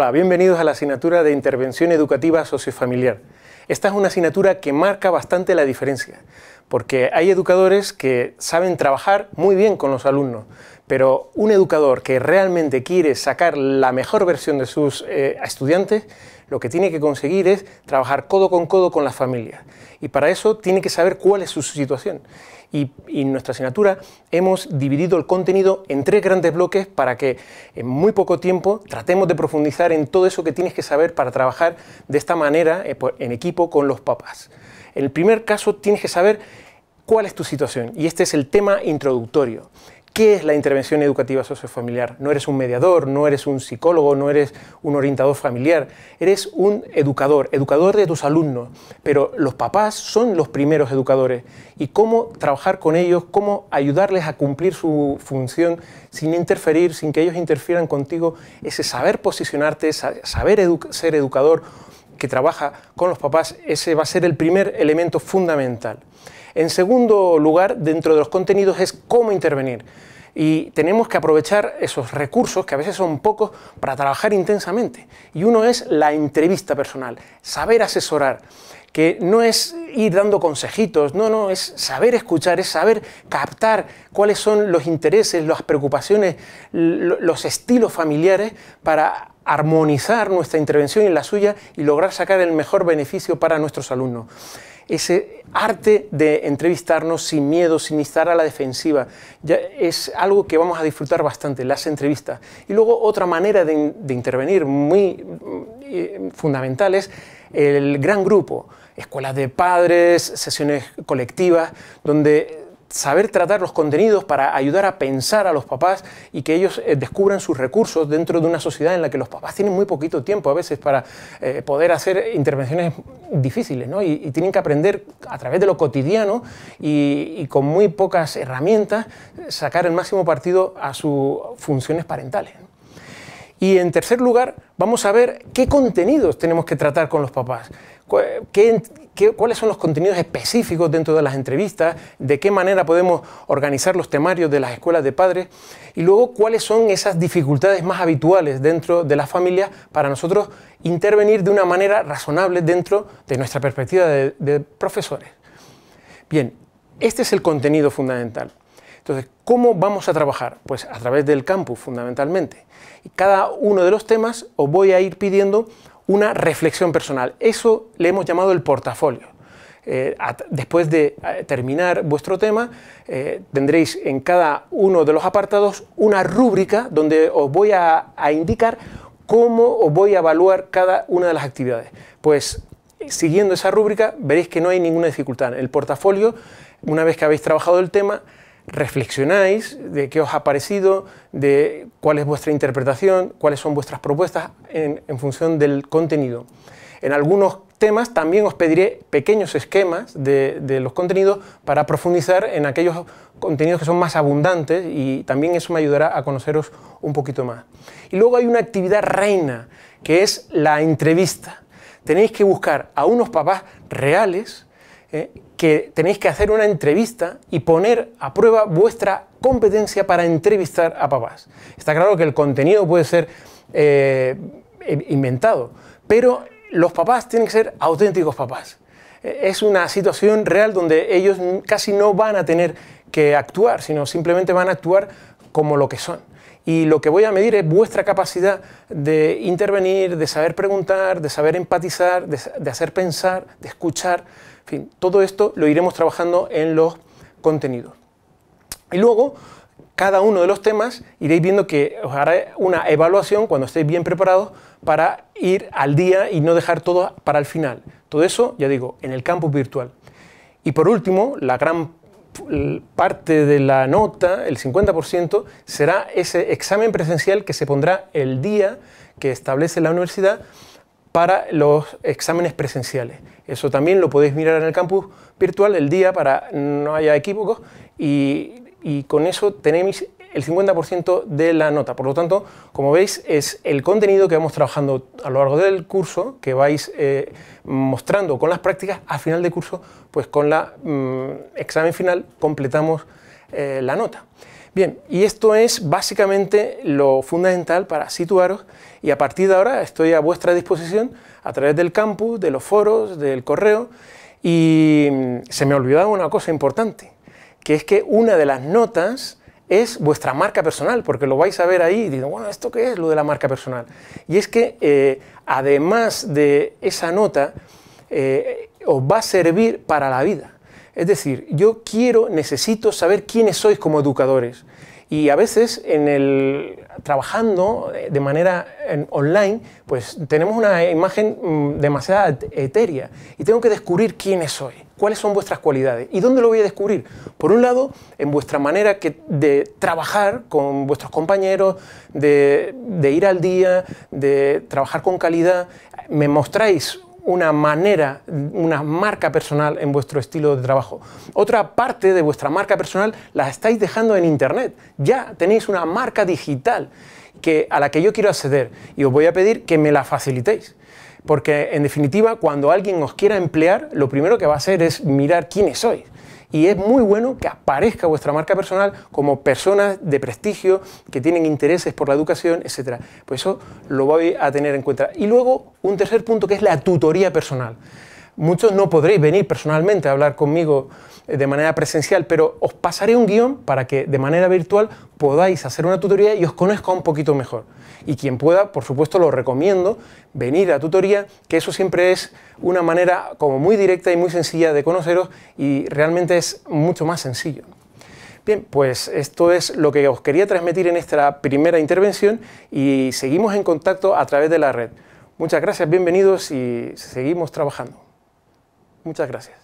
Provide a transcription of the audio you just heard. Hola, bienvenidos a la asignatura de Intervención Educativa Sociofamiliar. Esta es una asignatura que marca bastante la diferencia, porque hay educadores que saben trabajar muy bien con los alumnos, pero un educador que realmente quiere sacar la mejor versión de sus estudiantes, lo que tiene que conseguir es trabajar codo con las familias. Y para eso tiene que saber cuál es su situación. Y en nuestra asignatura hemos dividido el contenido en tres grandes bloques para que en muy poco tiempo tratemos de profundizar en todo eso que tienes que saber para trabajar de esta manera en equipo con los papás. En el primer caso tienes que saber cuál es tu situación y este es el tema introductorio. ¿Qué es la intervención educativa sociofamiliar? No eres un mediador, no eres un psicólogo, no eres un orientador familiar, eres un educador de tus alumnos, pero los papás son los primeros educadores y cómo trabajar con ellos, cómo ayudarles a cumplir su función sin interferir, sin que ellos interfieran contigo, ese saber posicionarte, saber ser educador que trabaja con los papás, ese va a ser el primer elemento fundamental. En segundo lugar, dentro de los contenidos es cómo intervenir. Y tenemos que aprovechar esos recursos, que a veces son pocos, para trabajar intensamente. Y uno es la entrevista personal, saber asesorar, que no es ir dando consejitos, no, es saber escuchar, es saber captar cuáles son los intereses, las preocupaciones, los estilos familiares para armonizar nuestra intervención y la suya y lograr sacar el mejor beneficio para nuestros alumnos. Ese arte de entrevistarnos sin miedo, sin estar a la defensiva, ya es algo que vamos a disfrutar bastante, las entrevistas. Y luego otra manera de intervenir muy fundamental es el gran grupo, escuelas de padres, sesiones colectivas, donde saber tratar los contenidos para ayudar a pensar a los papás y que ellos descubran sus recursos dentro de una sociedad en la que los papás tienen muy poquito tiempo a veces para poder hacer intervenciones difíciles, ¿no? Y tienen que aprender a través de lo cotidiano y con muy pocas herramientas sacar el máximo partido a sus funciones parentales. Y en tercer lugar, vamos a ver qué contenidos tenemos que tratar con los papás, cuáles son los contenidos específicos dentro de las entrevistas, de qué manera podemos organizar los temarios de las escuelas de padres y luego cuáles son esas dificultades más habituales dentro de las familias para nosotros intervenir de una manera razonable dentro de nuestra perspectiva de profesores. Bien, este es el contenido fundamental. Entonces, ¿cómo vamos a trabajar? Pues a través del campus, fundamentalmente. Y cada uno de los temas os voy a ir pidiendo una reflexión personal. Eso le hemos llamado el portafolio. Después de terminar vuestro tema, tendréis en cada uno de los apartados una rúbrica donde os voy a indicar cómo os voy a evaluar cada una de las actividades. Pues, siguiendo esa rúbrica, veréis que no hay ninguna dificultad. El portafolio, una vez que habéis trabajado el tema, reflexionáis de qué os ha parecido, de cuál es vuestra interpretación, cuáles son vuestras propuestas en función del contenido. En algunos temas también os pediré pequeños esquemas de los contenidos para profundizar en aquellos contenidos que son más abundantes y también eso me ayudará a conoceros un poquito más. Y luego hay una actividad reina, que es la entrevista. Tenéis que buscar a unos papás reales, que tenéis que hacer una entrevista y poner a prueba vuestra competencia para entrevistar a papás. Está claro que el contenido puede ser inventado, pero los papás tienen que ser auténticos papás. Es una situación real donde ellos casi no van a tener que actuar, sino simplemente van a actuar como lo que son. Y lo que voy a medir es vuestra capacidad de intervenir, de saber preguntar, de saber empatizar, de hacer pensar, de escuchar. En fin, todo esto lo iremos trabajando en los contenidos. Y luego, cada uno de los temas iréis viendo que os haré una evaluación cuando estéis bien preparados para ir al día y no dejar todo para el final. Todo eso, ya digo, en el campus virtual. Y por último, la gran parte de la nota, el 50%, será ese examen presencial que se pondrá el día que establece la universidad para los exámenes presenciales. Eso también lo podéis mirar en el campus virtual el día para no haya equívocos y con eso tenéis el 50% de la nota. Por lo tanto, como veis, es el contenido que vamos trabajando a lo largo del curso, que vais mostrando con las prácticas, a final de curso, pues con el examen final completamos la nota. Bien, y esto es básicamente lo fundamental para situaros, y a partir de ahora estoy a vuestra disposición a través del campus, de los foros, del correo. Y se me olvidaba una cosa importante, que es que una de las notas es vuestra marca personal, porque lo vais a ver ahí y digo, bueno, ¿esto qué es lo de la marca personal? Y es que además de esa nota, os va a servir para la vida. Es decir, yo necesito saber quiénes sois como educadores. Y a veces, trabajando de manera online, pues tenemos una imagen demasiado etérea y tengo que descubrir quiénes sois, cuáles son vuestras cualidades. ¿Y dónde lo voy a descubrir? Por un lado, en vuestra manera de trabajar con vuestros compañeros, de ir al día, de trabajar con calidad. Me mostráis una marca personal en vuestro estilo de trabajo. Otra parte de vuestra marca personal la estáis dejando en Internet. Ya tenéis una marca digital a la que yo quiero acceder y os voy a pedir que me la facilitéis. Porque, en definitiva, cuando alguien os quiera emplear, lo primero que va a hacer es mirar quiénes sois. Y es muy bueno que aparezca vuestra marca personal como personas de prestigio que tienen intereses por la educación, etc. Pues eso lo voy a tener en cuenta. Y luego, un tercer punto, que es la tutoría personal. Muchos no podréis venir personalmente a hablar conmigo de manera presencial, pero os pasaré un guión para que de manera virtual podáis hacer una tutoría y os conozca un poquito mejor. Y quien pueda, por supuesto, lo recomiendo, venir a tutoría, que eso siempre es una manera como muy directa y muy sencilla de conoceros y realmente es mucho más sencillo. Bien, pues esto es lo que os quería transmitir en esta primera intervención y seguimos en contacto a través de la red. Muchas gracias, bienvenidos y seguimos trabajando. Muchas gracias.